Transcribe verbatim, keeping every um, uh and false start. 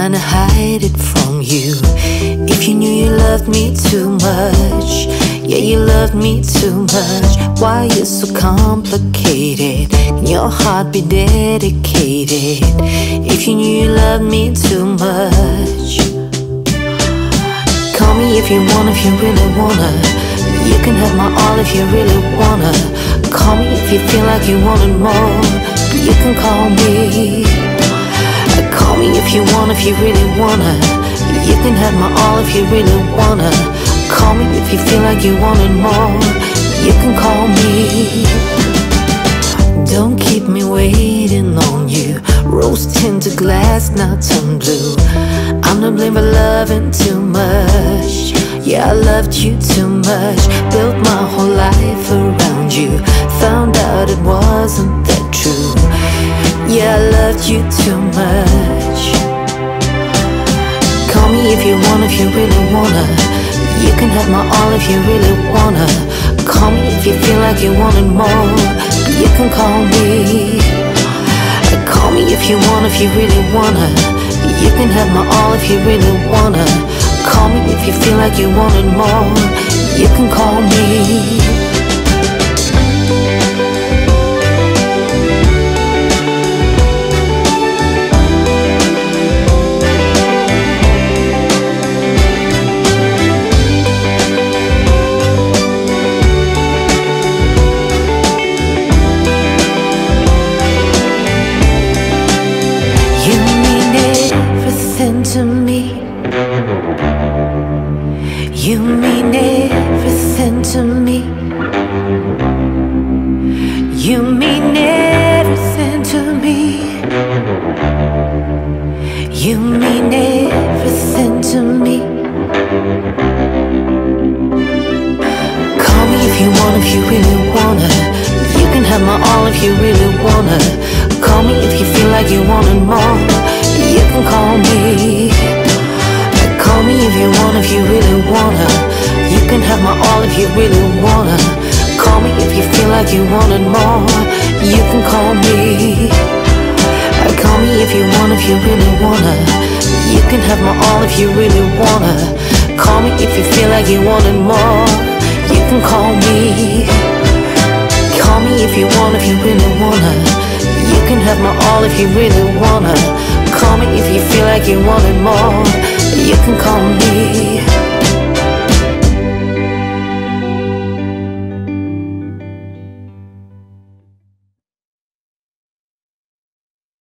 trying to hide it from you. If you knew you loved me too much, yeah, you loved me too much. Why you're so complicated? Can your heart be dedicated? If you knew you loved me too much. Call me if you want, if you really wanna. You can have my all if you really wanna. Call me if you feel like you wanted more. You can call me. Call me if you want, if you really wanna. You can have my all if you really wanna. Call me if you feel like you wanted more. You can call me. Don't keep me waiting on you. Rose tinted glass now turn blue. I'm to blame for loving too much. Yeah, I loved you too much. Built my whole life around you. Found out it wasn't that true. Yeah, I loved you too much. Call me if you want, if you really wanna. You can have my all if you really wanna. Call me if you feel like you wanted more. You can call me. Call me if you want, if you really wanna. You can have my all if you really wanna. Call me if you feel like you wanted more. You can call me. To me, you mean everything to me. You mean everything to me. You mean everything to me. Call me if you want, if you really wanna. You can have my all if you really wanna. Call me if you feel like you wanted more. You can call me. Call me if you want, if you really wanna. You can have my all if you really wanna. Call me if you feel like you wanted more. You can call me. Call me if you want, if you really wanna. You can have my all if you really wanna. Call me if you feel like you wanted more. You can call me. Call me if you want, if you really wanna. You can have my all if you really wanna. Call me if you feel like you wanted more. You can call me.